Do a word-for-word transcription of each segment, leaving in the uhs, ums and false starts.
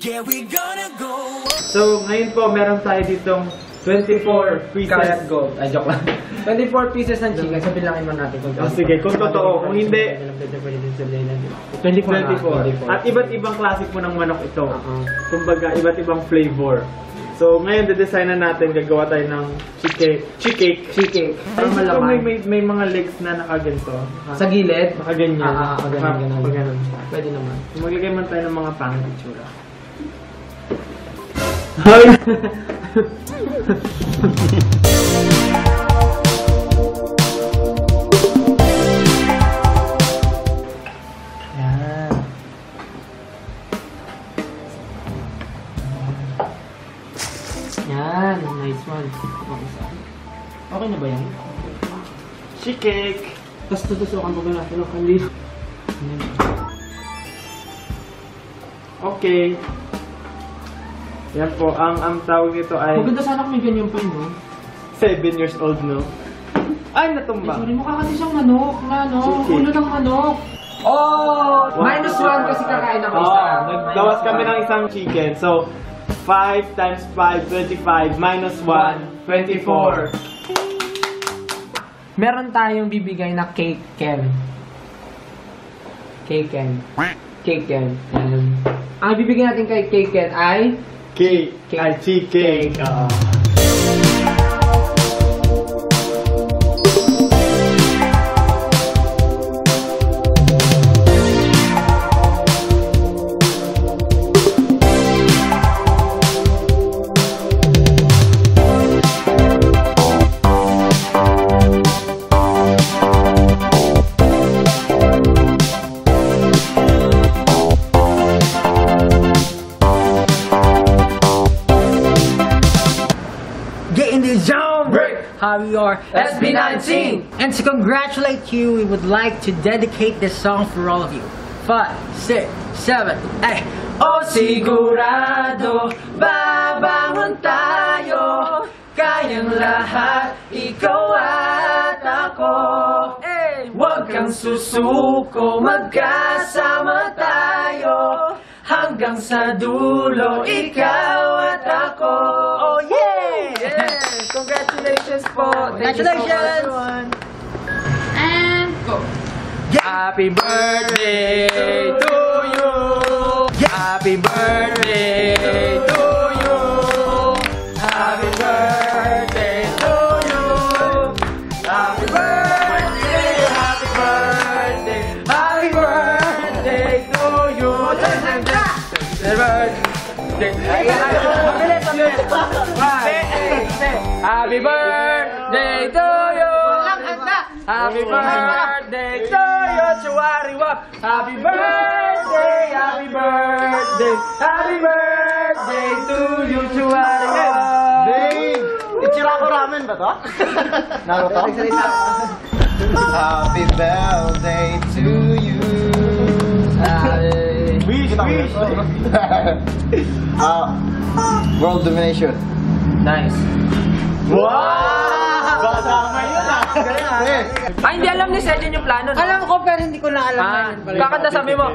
Yeah, we gonna go. So, ngayon po, meron tayo ditong twenty-four pieces. Karat gold. Ay, joke lang. twenty-four pieces ng chicken. So, bilangin mo natin. Kung oh, sige, kung totoo. Kung hindi, twenty-four. At iba't ibang classic po ng manok ito. Uh -huh. Kumbaga, iba't ibang flavor. So, ngayon, didesign na natin, gagawa tayo ng cheesecake. Cheesecake. Cheesecake. Ay, so, may, may, may mga legs na nakaganto. Ah, sa gilid? Nakaganyan. Ah, ah, ah, ganyan, ganyan. Pag ganun. Pwede naman. Maglagay man tayo ng mga pangit itsura. Hoy! Okay na ba yan? Cheesecake! Tapos tutusukan po ba natin ang kanil? Okay. Yan po. Ang, ang tawag nito ay... Maganda sana kung may ganyan pa yun, no? seven years old, no? Ay, natumba! Ay, sorry, mukha kasi siyang manok na, no? Ulo ng manok! Oh! Minus one kasi kakain ako isa. Oh, nagdawas kami ng isang chicken. So, five times five, twenty-five, minus one, twenty-four. Meron tayong bibigay na cake, Ken. Cake, Ken. Cake, Ken. Um, ang bibigay natin kay cake, Ken ay... Cake. Cake. Ay, cheesecake. Cake. Uh -oh. We are S B nineteen, and to congratulate you, we would like to dedicate this song for all of you. Five, six, seven, eight. Oh, sigurado babangon tayo, kayang lahat, ikaw at ako. Huwag kang susuko, magkasama tayo hanggang sa dulo, ikaw at ako. Oh yeah! Yeah. Congratulations po! Congratulations! And go! Happy birthday to you! Happy birthday to you! Happy birthday to you! Happy birthday! Happy birthday! Happy birthday to you! Happy birthday! Happy birthday to you! Happy birthday to you! Chuariwa! Happy birthday! Happy birthday! Happy birthday to you! Chuariwa! Ichiraku Ramen ba to? Naruto? Happy birthday to you! Wish! Wish! World domination! Nice. Wow! Baka yun ah! Ay, hindi alam ni Sejan yung plano. Alam ko, pero hindi ko na alam na yun. Kakanta sabi mo,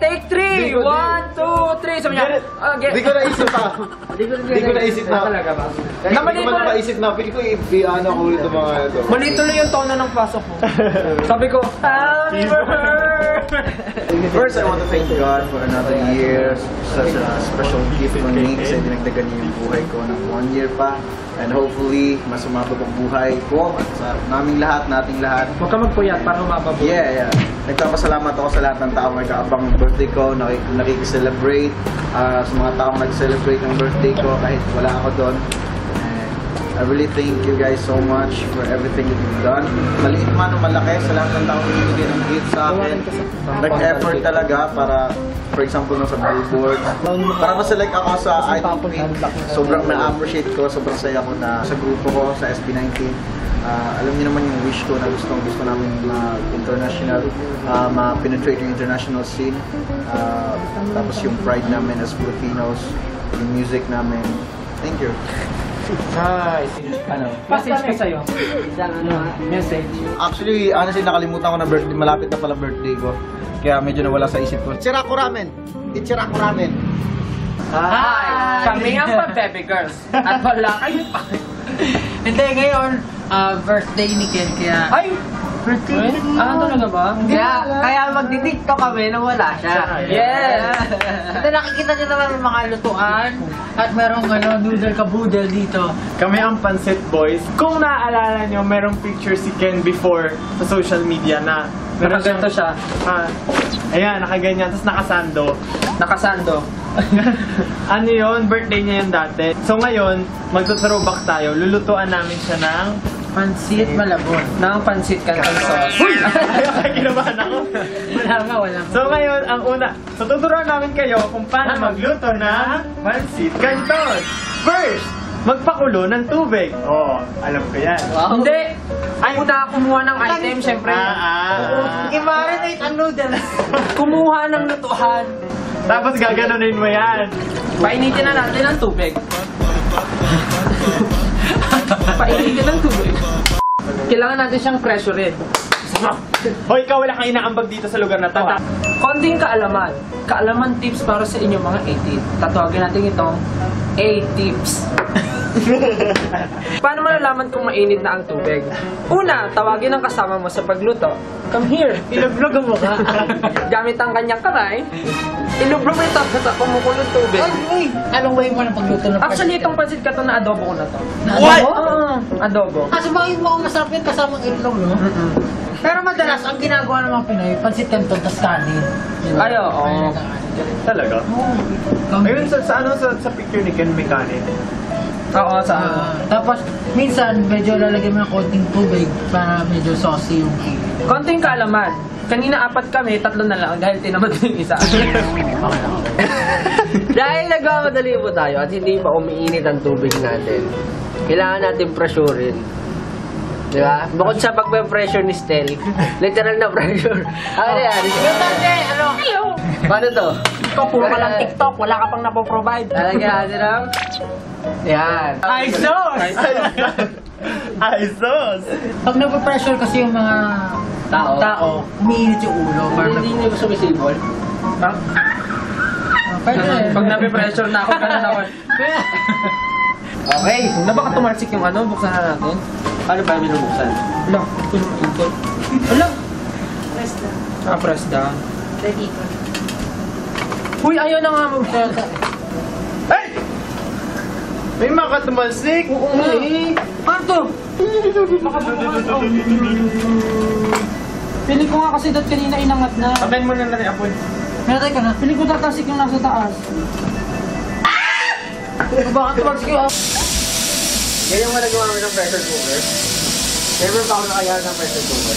take three! One, two, three! Sabi niya, hindi ko naisip pa. Hindi ko naisip na. Hindi ko naisip na. Pili ko i-ano ko ulit ang mga ito. Mali tuloy yung tono ng pasok mo. Sabi ko, happy birthday! First, I want to thank God for another year. Such a special gift on me kasi dinagdagan niya yung buhay ko ng one year pa. And hopefully, mas umabot ang buhay ko at sa naming lahat, nating lahat. Huwag ka magpuyat para umabot. Yeah, yeah. Nagpapasalamat ako sa lahat ng taong nagkaabang ng birthday ko, nakikiselebrate, uh, sa mga taong nag-celebrate ng birthday ko kahit wala ako doon. And I really thank you guys so much for everything that you've done. Maliit man o malaki sa lahat ng taong binigay ng gift sa akin. Nag-effort talaga para... For example, no, sa billboard. Para kasi like ako sa I T P, sobrang na-appreciate ko, sobrang saya ko na sa grupo ko, sa S B nineteen. Uh, alam niyo naman yung wish ko na gusto, gusto namin ma-international, uh, ma-penetrate yung international scene. Uh, tapos yung pride namin as Filipinos, yung music namin. Thank you. Nice! Ano? Message ko sa'yo. Isang ano, message. Actually, honestly, nakalimutan ko na birthday. Malapit na pala birthday ko. Kaya medyo nawala sa isip ko. Ichiraku Ramen! Ichiraku Ramen! Hi! Kami ang pa-baby girls. At pala kayo pa. Hindi, ngayon, uh, birthday ni Ken kaya... Ay! Birthday? Ah, talaga ba? Kaya, kaya magdi-tiktok kami na wala siya. Yes! Ito, nakikita niyo naman yung mga lutuan. At merong ano, noodle kabudel dito. Kami ang Pancit Boys. Kung naaalala niyo, merong picture si Ken before sa social media na... Nakaganto siya. Ah, ayan, nakaganyan. Tapos nakasando. Nakasando. Ano yun? Birthday niya yun dati. So ngayon, magtuthrowback tayo. Lulutuan namin siya ng... Pancit Malabon. Ng Pancit Canton sauce. Uy! Ay, kinabahan ako. Wala nga, wala nga. So ngayon, ang una. So tuturuan namin kayo kung paano magluto ng Pancit Canton. First, magpakulo ng tubig. Oh, alam ko yan. Wow. Hindi. Ay, muna kumuha ng item, syempre. Ah, ah. Uh, I-marinate ang noodles. Kumuha ng lutuhan. Tapos gaganunin mo yan. Painitin na natin ang tubig. Painitin ang tubig. Kailangan natin siyang pressurein. Hoy, ikaw wala kang inaambag dito sa lugar na to. At, konting kaalaman. Kaalaman tips para sa inyong mga eighties. Tatawagin natin itong eight tips. Paano malalaman kung mainit na ang tubig? Una, tawagin ang kasama mo sa pagluto. Come here! Ilublog ang mukha. Gamit ang kanyang kamay. Ilublog mo ito sa kumukulong tubig. Ay, ay. Anong way mo ng pagluto na actually, itong Pancit Canton na adobo ko na to. Na what? Adobo? Uh, adobo. Ah, sumayin mo ang masarap yun kasamang itlog, no? Mm -mm. Pero madalas, ang ginagawa ng mga Pinoy, Pancit Canton, tas kanin. Ay, oo. Oh. Talaga? Oh. Ayun, sa, sa ano, sa, sa picture ni Ken, may kanin. Oo, sa uh, ako. Tapos, minsan, medyo lalagyan mo ng konting tubig para medyo saucy yung cake. Konting kaalaman. Kanina apat kami, tatlo na lang dahil tinamad yung isa. Dahil nagmamadali po tayo at hindi pa umiinit ang tubig natin, kailangan natin pressurein. Diba? Bukod sa pagpe-pressure ni Stel, literal na pressure. Ano yan? Ano? Hello! Paano to? Ito, puro ka lang TikTok. Wala ka pang napoprovide. Talagyan natin ang... Yan. I S O S! I S O S! Pag napapressure kasi yung mga tao, tao umiinit yung ulo. Hindi nyo sumisibol? Ha? Pwede eh. Pag napapressure na ako, ganun ako. Okay, na baka tumalsik yung ano? Buksan na natin. Ano ba yung binubuksan? Wala. Wala. Press down. Ah, press down. Ready ko. Uy, ayaw na nga mo. Ay! May makatumalsik! Oo nga eh! Ano to? Piling ko nga kasi dot kanina inangat na. Abayin mo na lang yung apoy. Meratay ka na. Piling ko tatasik yung nasa taas. Ah! Bakit tumalsik yung apoy? Ganyan mo nagawa mo ng pressure cooker. Never pa ako nakayaan ng pressure cooker.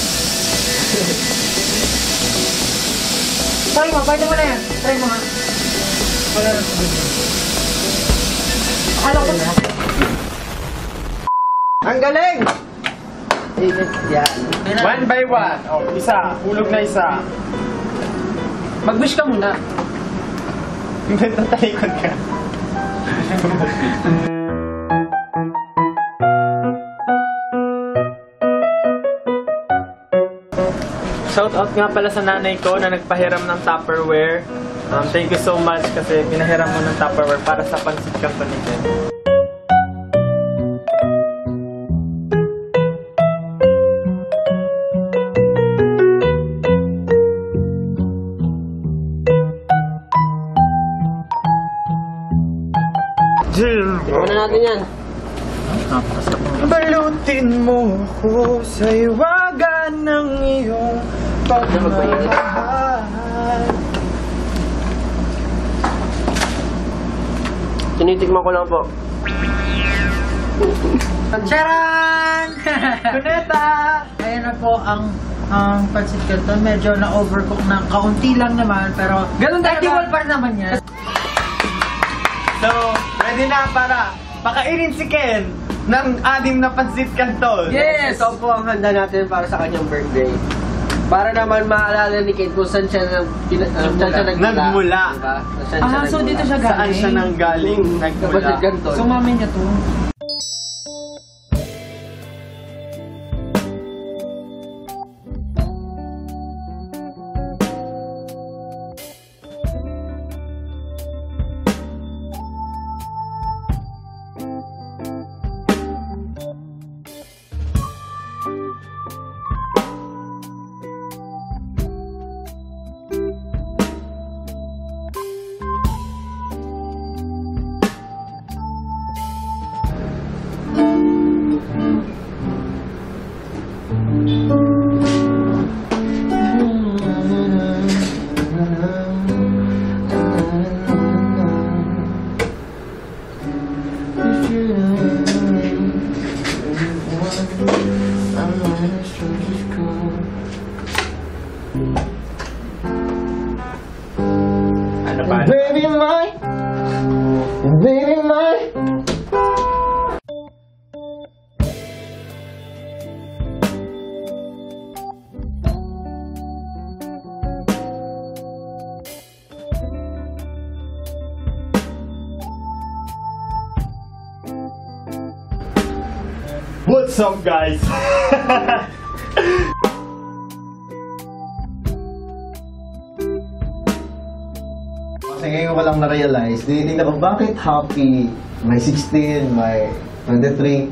Try mo, pwede mo na yan. Try mo nga. Wala na. Alam ko na. Ang galing! One by one. Oh, isa. Hulog na isa. Mag-wish ka muna. Inventa tayo ka. Shout out nga pala sa nanay ko na nagpahiram ng Tupperware. Um, thank you so much kasi pinahiram mo ng Tupperware para sa Pancit Canton natin. Ano na natin yan? Balutin mo ko sa iwagan ng iyong pagmamahal. Tinitigman ko lang po. Tcharan! Kuneta! Ayan na po ang um, Pancit Canton. Medyo na-overcook na. Kaunti lang naman, pero... Ganun tayo pa naman yan. So, ready na para pakainin si Ken ng anim na Pancit Canton. Yes! Ito po ang handa natin para sa kanyang birthday. Para naman maalala ni Ken kung saan siya nagmula. Nagmula. Diba? Saan siya ah, nagmula. So dito siya galing? Saan siya nang galing? Nagmula. So mamin niya to. Baby, my... What's up, guys? Kasi ngayon ko lang na-realize, tinitingnan ko bakit happy, may sixteen, may twenty-three,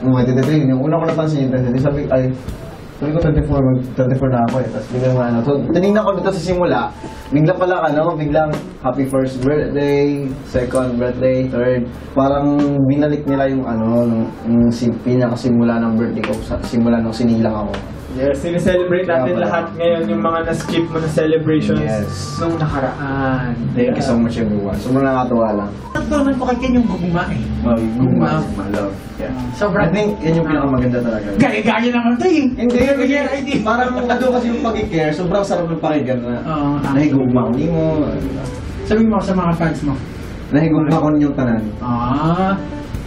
may twenty-three, yung una ko napansin yung twenty-three, sabi, ay, sabi ko twenty-four, twenty-four na ako eh, tapos biglang ano, so tinignan ko dito sa simula, bigla pala ano, biglang happy first birthday, second birthday, third. Parang binalik nila yung ano, yung pinakasimula ng birthday ko, simula nung sinilang ako. Yes, sineselebrate natin lahat ngayon yung mga na-skip mo na celebrations nung nakaraan. Thank you so much everyone. Sobrang nakakatuwa lang. Natutunan po kayo yung gugma eh. Gugma, my love. Sobrang, I think yun yung pinakamaganda talaga. Gaya-gaya naman ito eh. Hindi, hindi. Parang ano kasi yung pag-i-care, sobrang sarap yung pakinggan na nahigugma ko niyo. Sabi mo sa mga fans mo. Nahigugma ko niyo tanan. Ah.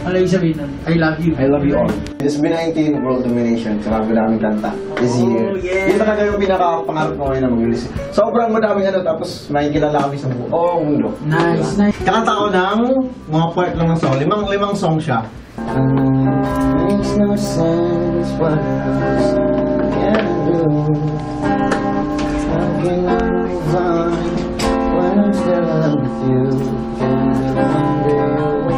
Ano yung sabihin nun? I love you. I love you all. S B nineteen World Domination. Grabe namin kanta. This year. Yun talaga yung pinaka-pangarap ko ngayon na mag-release. Sobrang madaming ano, tapos makikilala kami sa buong mundo. Nice, nice. Kakanta ko ng mga part lang ng song. Limang, limang song siya. Makes no sense what else I can do. How can I move on when I'm still alone with you? Can I one day away?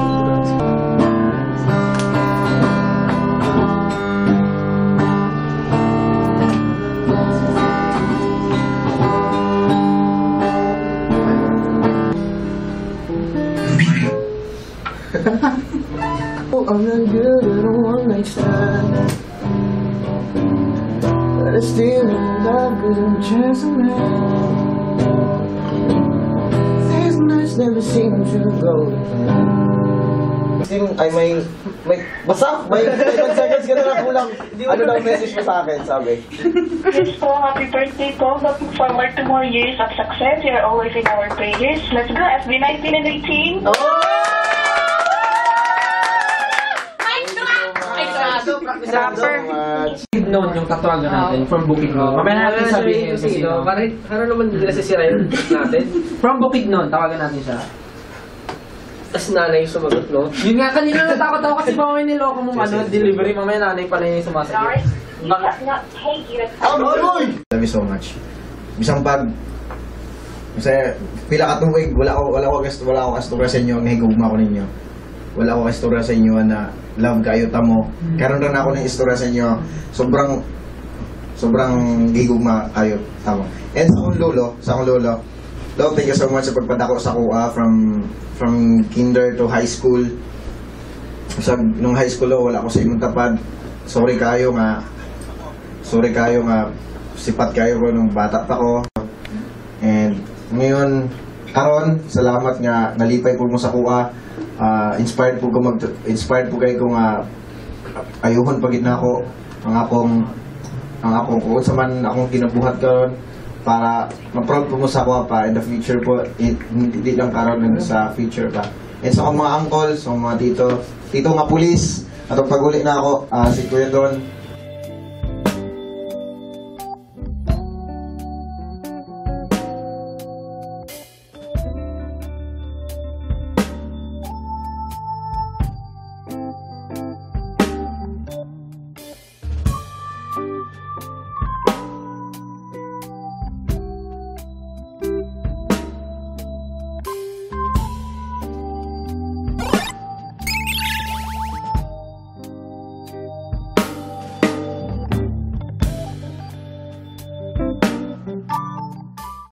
I'm not good at a one-night stand, but I still in love cause I'm a chance I had. These nights never seem to go Sing, ay may, may, basta, may ten seconds ka na lang kulang. Ano daw message mo sa akin, sabi? Yes po, happy birthday po. Looking forward to more years of success. You're always in our prayers. Let's go, S B nineteen and eighteen. Oh! Rapper. We've known yung katawagan natin from Bukidnon. Mamaya natin sabihin yung sino. Para naman nila sisira yung natin. From Bukidnon, tawagan natin siya. Tapos nanay yung sumagot, no? Yun nga, kanina natakot ako kasi mamaya niloko mong ano, delivery. Mamaya nanay pala yung sumasagot. Love you so much. Bisang pag... Kasi pila katuwig, wala ko kastura sa inyo, nahigugma ko ninyo. Wala ko kastura sa inyo na love kayo, tamo. Karoon rin ako ng istorya sa inyo. Sobrang, sobrang gigugma kayo, tamo. And sa akong lolo, sa akong lolo, Lolo, thank you so much sa pagpadako sa kuha from, from kinder to high school. So, nung high school, wala ko sa imong tapad. Sorry kayo nga, sorry kayo nga, sipat kayo ko nung bata pa ko. And ngayon, karon, salamat nga, nalipay po mo sa kuha. Uh, inspired po ko mag inspired po kayo kung uh, ayuhon pagit na ako ang akong ang akong kung sa man akong kinabuhat karon para ma-proud po mo sa ako pa in the future po, hindi lang karon din sa future pa. And sa akong mga uncle, sa mga tito, tito nga pulis at pag uli na ako uh, si Kuya Don.